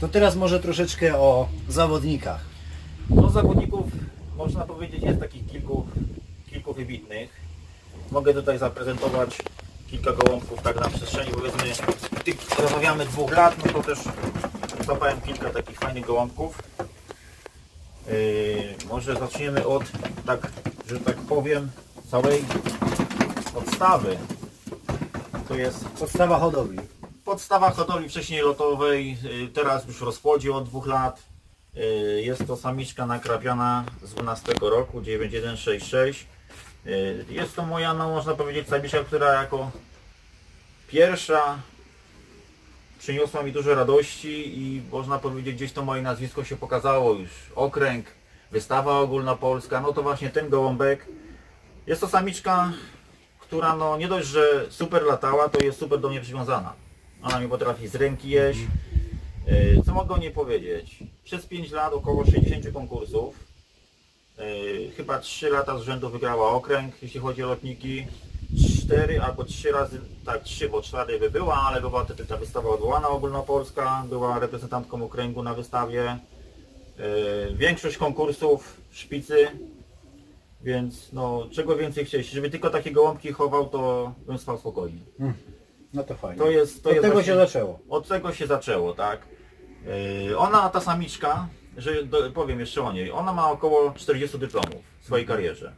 To teraz może troszeczkę o zawodnikach. No, zawodników można powiedzieć jest takich kilku wybitnych. Mogę tutaj zaprezentować kilka gołąbków tak na przestrzeni, powiedzmy, rozmawiamy 2 lat, no to też złapałem kilka takich fajnych gołąbków. Może zaczniemy od, tak, że tak powiem, całej podstawy. To jest podstawa hodowli. Podstawa hodowli wcześniej lotowej, teraz już w rozpłodzie od 2 lat. Jest to samiczka nakrapiana z 12 roku, 9166. Jest to moja, no można powiedzieć, samiczka, która jako pierwsza przyniosła mi dużo radości i można powiedzieć, gdzieś to moje nazwisko się pokazało już. Okręg, wystawa ogólnopolska, no to właśnie ten gołąbek. Jest to samiczka, która no nie dość, że super latała, to jest super do mnie przywiązana. Ona mi potrafi z ręki jeść. Co mogę o niej powiedzieć? Przez 5 lat około 60 konkursów. Chyba 3 lata z rzędu wygrała okręg, jeśli chodzi o lotniki. 4 albo 3 razy, tak 3, bo 4 by była, ale była wtedy ta wystawa odwołana ogólnopolska. Była reprezentantką okręgu na wystawie. Większość konkursów szpicy. Więc no, czego więcej chcieć, żeby tylko takie gołąbki chował, to bym spał spokojnie. No to fajnie. Od tego się zaczęło, tak. Ona, ta samiczka, powiem jeszcze o niej, ona ma około 40 dyplomów w swojej karierze.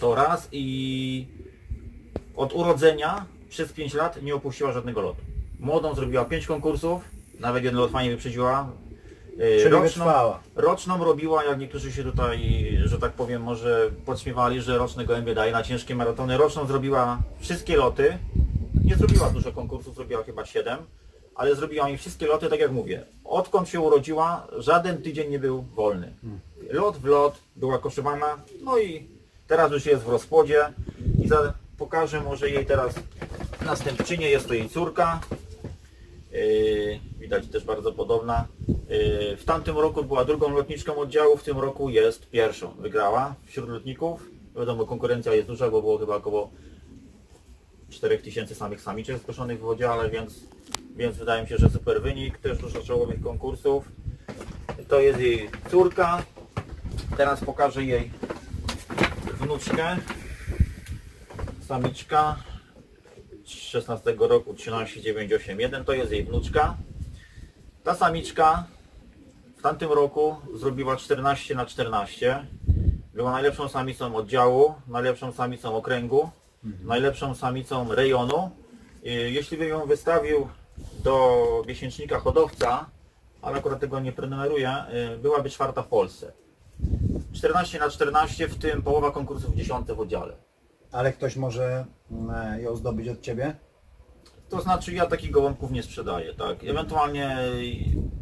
To raz, i od urodzenia przez 5 lat nie opuściła żadnego lotu. Młodą zrobiła 5 konkursów, nawet jeden lot fajnie wyprzedziła. Roczną robiła, jak niektórzy się tutaj, że tak powiem, może podśmiewali, że roczne gołębie daje na ciężkie maratony. Roczną zrobiła wszystkie loty, nie zrobiła dużo konkursów, zrobiła chyba 7, ale zrobiła im wszystkie loty, tak jak mówię. Odkąd się urodziła, żaden tydzień nie był wolny. Lot w lot, była koszowana, no i teraz już jest w rozpłodzie. I pokażę może jej teraz następczynię, jest to jej córka. Widać też bardzo podobna. W tamtym roku była drugą lotniczką oddziału, w tym roku jest pierwszą. Wygrała wśród lotników. Wiadomo, konkurencja jest duża, bo było chyba około 4000 samych samiczek zgłoszonych w oddziale, więc wydaje mi się, że super wynik. Też dużo czołowych konkursów. To jest jej córka. Teraz pokażę jej wnuczkę. Samiczka. 16 roku 13981, to jest jej wnuczka. Ta samiczka w tamtym roku zrobiła 14×14. Była najlepszą samicą oddziału, najlepszą samicą okręgu, najlepszą samicą rejonu. Jeśli bym ją wystawił do miesięcznika hodowca, ale akurat tego nie prenumeruję, byłaby 4. w Polsce. 14×14, w tym połowa konkursów 10. w oddziale. Ale ktoś może ją zdobyć od Ciebie? To znaczy, ja takich gołąbków nie sprzedaję, tak? Ewentualnie,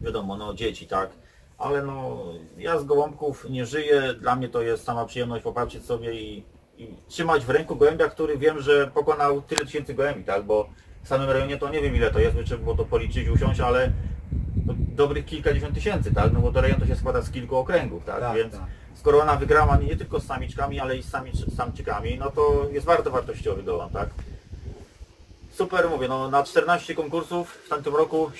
wiadomo, no dzieci, tak? Ale no, ja z gołąbków nie żyję, dla mnie to jest sama przyjemność popatrzeć sobie i trzymać w ręku gołębia, który wiem, że pokonał tyle tysięcy gołębi, tak? Bo w samym rejonie to nie wiem ile to jest, by trzeba było to policzyć, usiąść, ale dobrych kilkadziesiąt tysięcy, tak? No bo to rejon to się składa z kilku okręgów, tak? Więc skoro ona wygrała nie tylko z samiczkami, ale i z samczykami, no to jest bardzo wartościowy gołąb, tak? Super, mówię, no na 14 konkursów w tamtym roku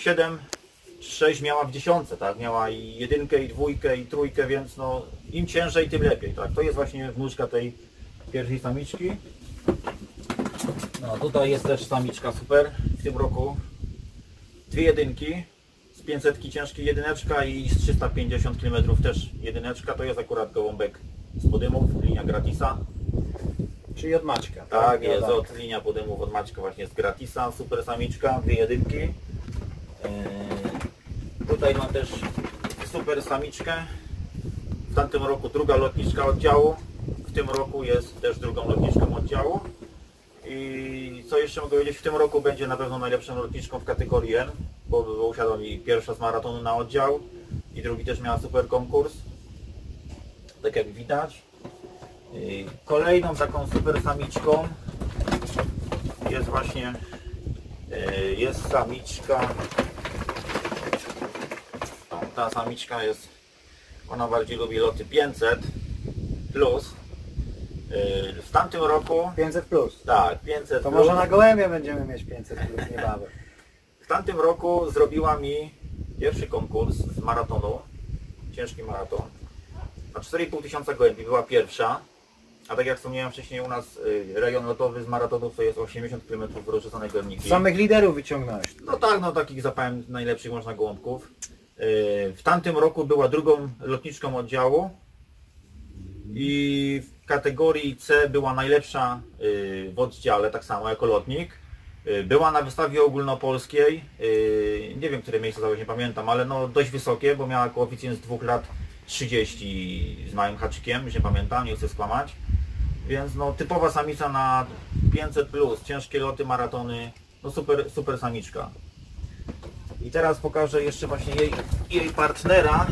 6 miała w dziesiątce, tak? Miała i 1, i 2, i 3, więc no im ciężej, tym lepiej, tak? To jest właśnie wnuczka tej pierwszej samiczki. No tutaj jest też samiczka super, w tym roku 2 jedynki. 500 ciężkie jedyneczka i z 350 km też jedyneczka. To jest akurat gołąbek z Podymów, linia Gratisa. Czyli od Maćka. Tak, jest od linia Podymów, od Maćka właśnie z Gratisa. Super samiczka, 2 jedynki. Tutaj mam też super samiczkę. W tamtym roku druga lotniczka oddziału. W tym roku jest też drugą lotniczką oddziału. I co jeszcze mogę powiedzieć, w tym roku będzie na pewno najlepszą lotniczką w kategorii N, bo usiadła mi pierwsza z maratonu na oddział i drugi też miała super konkurs, tak jak widać. Kolejną taką super samiczką jest właśnie samiczka, ta samiczka jest, ona bardziej lubi loty 500+. W tamtym roku 500+. Tak, 500+. To może na gołębie będziemy mieć 500+, niebawem. W tamtym roku zrobiła mi Pierwszy konkurs z maratonu, ciężki maraton, a 4500 gołębi była pierwsza, a tak jak wspomniałem wcześniej, u nas rejon lotowy z maratonów to jest 80 km wyrzucanej gołębniki. Samych liderów wyciągnąłeś. No tak, no takich zapałem najlepszych można gołąbków. W tamtym roku była drugą lotniczką oddziału i w kategorii C była najlepsza w oddziale, tak samo jako lotnik. Była na wystawie ogólnopolskiej, nie wiem, które miejsce załóż, nie pamiętam, ale no dość wysokie, bo miała koeficjent z 2 lat 30 z małym haczykiem, już nie pamiętam, nie chcę skłamać. Więc no typowa samica na 500+, ciężkie loty, maratony, no super, super samiczka. I teraz pokażę jeszcze właśnie jej partnera,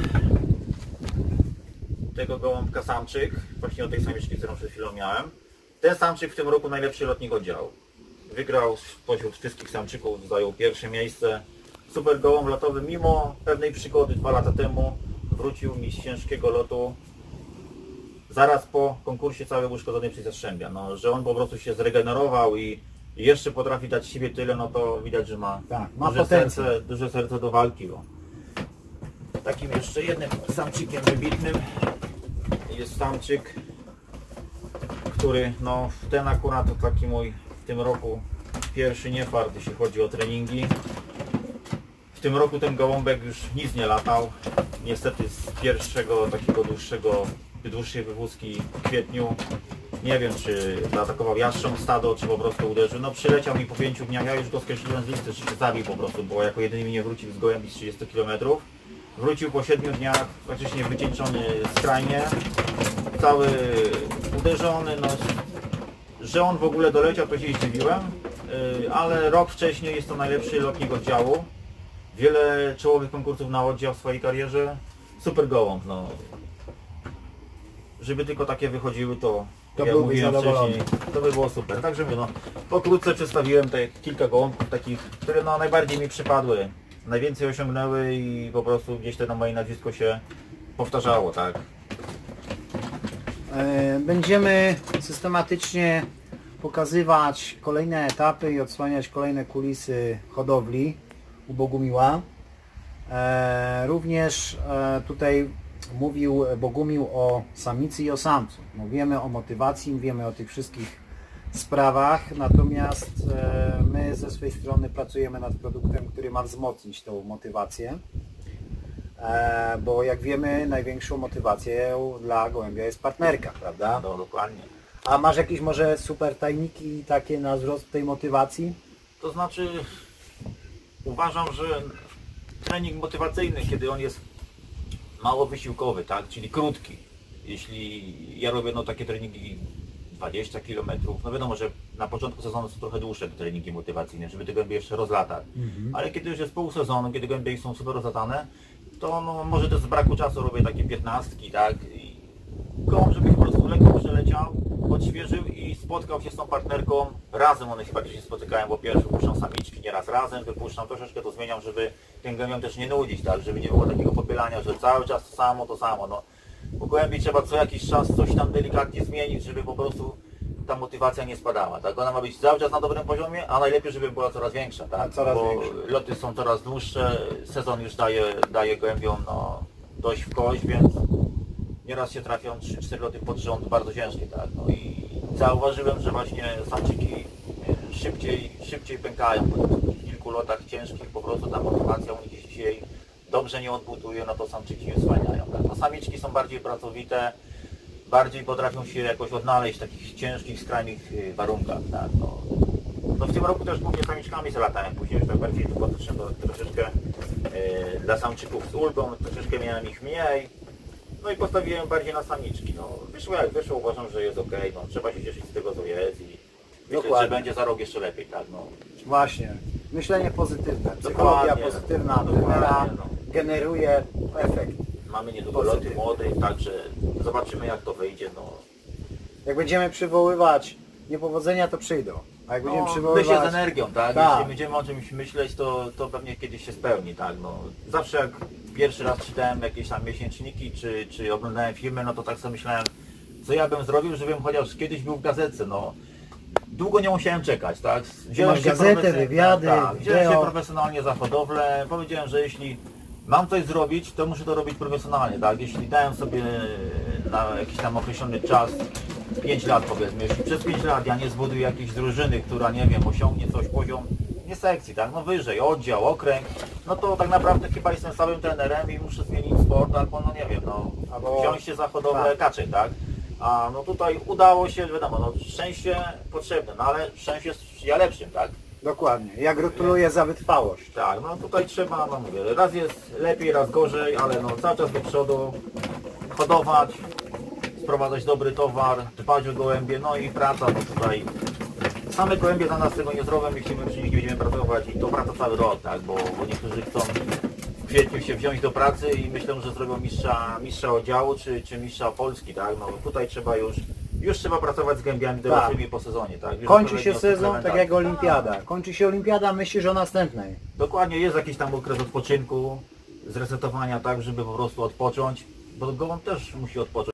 tego gołąbka samczyk, właśnie o tej samiczki, którą przed chwilą miałem. Ten samczyk w tym roku najlepszy lotnik oddziału. Wygrał spośród wszystkich samczyków, zajął pierwsze miejsce. Super gołąb lotowy, mimo pewnej przygody 2 lata temu wrócił mi z ciężkiego lotu zaraz po konkursie całego uszkodzonej przez Jastrzębia. No, że on po prostu się zregenerował i jeszcze potrafi dać siebie tyle, no to widać, że ma, tak, ma duże serce do walki. Bo takim jeszcze jednym samczykiem wybitnym jest samczyk, który no ten akurat to taki mój w tym roku pierwszy niefart, jeśli chodzi o treningi. W tym roku ten gołąbek już nic nie latał. Niestety z pierwszego takiego dłuższej wywózki w kwietniu, nie wiem, czy zaatakował jastrząb stado, czy po prostu uderzył. No przyleciał mi po 5 dniach, ja już go skreśliłem z listy, czy się zabił po prostu, bo jako jedyny mi nie wrócił z gołębi z 30 km. Wrócił po 7 dniach, praktycznie wycieńczony skrajnie, cały uderzony, no, że on w ogóle doleciał, to się zdziwiłem, ale rok wcześniej jest to najlepszy lotnik oddziału. Wiele czołowych konkursów na oddział w swojej karierze. Super gołąb, no. Żeby tylko takie wychodziły, to jak mówiłem wcześniej, to by było super. Także no, pokrótce przedstawiłem te kilka gołąbków takich, które no, najbardziej mi przypadły. Najwięcej osiągnęły i po prostu gdzieś to na moje nazwisko się powtarzało, tak. Będziemy systematycznie pokazywać kolejne etapy i odsłaniać kolejne kulisy hodowli u Bogumiła. Również tutaj mówił Bogumił o samicy i o samcu. No, wiemy o motywacji, wiemy o tych wszystkich sprawach, natomiast my ze swojej strony pracujemy nad produktem, który ma wzmocnić tą motywację, bo jak wiemy, największą motywacją dla gołębia jest partnerka, prawda? No, dokładnie. A masz jakieś może super tajniki takie na wzrost tej motywacji? To znaczy, uważam, że trening motywacyjny, kiedy on jest mało wysiłkowy, tak? Czyli krótki. Jeśli ja robię no, takie treningi 20 km, no wiadomo, że na początku sezonu są trochę dłuższe te treningi motywacyjne, żeby te gołębie jeszcze rozlatać. Ale kiedy już jest pół sezonu, kiedy gołębie są super rozlatane, to no, może też z braku czasu robię takie 15, tak? I gołąb, żeby po prostu lekko przeleciał, odświeżył i spotkał się z tą partnerką razem. One się praktycznie spotykają, bo pierwszy puszczą samiczki, nieraz razem, wypuszczam, troszeczkę to zmieniam, żeby ten gołębiom też nie nudzić, tak? Żeby nie było takiego popielania, że cały czas to samo. No, bo gołębi trzeba co jakiś czas coś tam delikatnie zmienić, żeby po prostu ta motywacja nie spadała, tak? Ona ma być cały czas na dobrym poziomie, a najlepiej, żeby była coraz większa, tak? Bo loty są coraz dłuższe, sezon już daje gołębiom no, dość w kość, więc nieraz się trafią 3-4 loty pod rząd bardzo ciężkie, tak? No i zauważyłem, że właśnie samczyki szybciej pękają po kilku lotach ciężkich, po prostu ta motywacja u nich dzisiaj dobrze nie odbuduje, no to samczyki je zwalniają, tak? A samiczki są bardziej pracowite, bardziej potrafią się jakoś odnaleźć w takich ciężkich, skrajnych warunkach, tak? No w tym roku też głównie samiczkami zalatałem, później już tak bardziej tylko troszeczkę dla samczyków z ulgą, troszeczkę miałem ich mniej, no i postawiłem bardziej na samiczki. No, wyszło jak wyszło, uważam, że jest ok, no, trzeba się cieszyć z tego, co jest i myślę, że będzie za rok jeszcze lepiej, tak? No. Właśnie, myślenie pozytywne, psychologia pozytywna generuje efekt. Mamy niedługo loty młodych, także zobaczymy, jak to wyjdzie. No. Jak będziemy przywoływać niepowodzenia, to przyjdą. A jak będziemy przywoływać... My się z energią, tak? Jeśli będziemy o czymś myśleć, to pewnie kiedyś się spełni, tak? No. Zawsze jak pierwszy raz czytałem jakieś tam miesięczniki, czy oglądałem filmy, no to tak sobie myślałem, co ja bym zrobił, żebym chociaż kiedyś był w gazetce, no. Długo nie musiałem czekać, tak? Wziąłem gazetę, wywiady, wziąłem się profesjonalnie za hodowlę, powiedziałem, że jeśli mam coś zrobić, to muszę to robić profesjonalnie, tak? Jeśli dałem sobie na jakiś tam określony czas, 5 lat powiedzmy, jeśli przez 5 lat ja nie zbuduję jakiejś drużyny, która, nie wiem, osiągnie coś, poziom, nie sekcji, tak? No wyżej, oddział, okręg, no to tak naprawdę chyba jestem samym trenerem i muszę zmienić sport, albo no nie wiem, no, albo wziąć się za hodowlę kaczek, tak? A no tutaj udało się, wiadomo, no szczęście potrzebne, no ale szczęście jest ja lepszym, tak? Dokładnie. Ja gratuluję za wytrwałość. Tak, no tutaj trzeba, no mówię, raz jest lepiej, raz gorzej, ale no cały czas do przodu, hodować, sprowadzać dobry towar, dbać o gołębie, no i praca, bo tutaj same gołębie dla nas tego nie zrobią, jeśli my przy nich nie będziemy pracować i to praca cały rok, tak, bo niektórzy chcą w kwietniu się wziąć do pracy i myślą, że zrobią mistrza oddziału czy mistrza Polski, tak, no tutaj trzeba już trzeba pracować z gębiami dorosłymi po sezonie, tak? Już kończy się sezon, tak jak olimpiada. Kończy się olimpiada, myślisz o następnej. Dokładnie, jest jakiś tam okres odpoczynku, zresetowania, tak, żeby po prostu odpocząć, bo gołąb też musi odpocząć.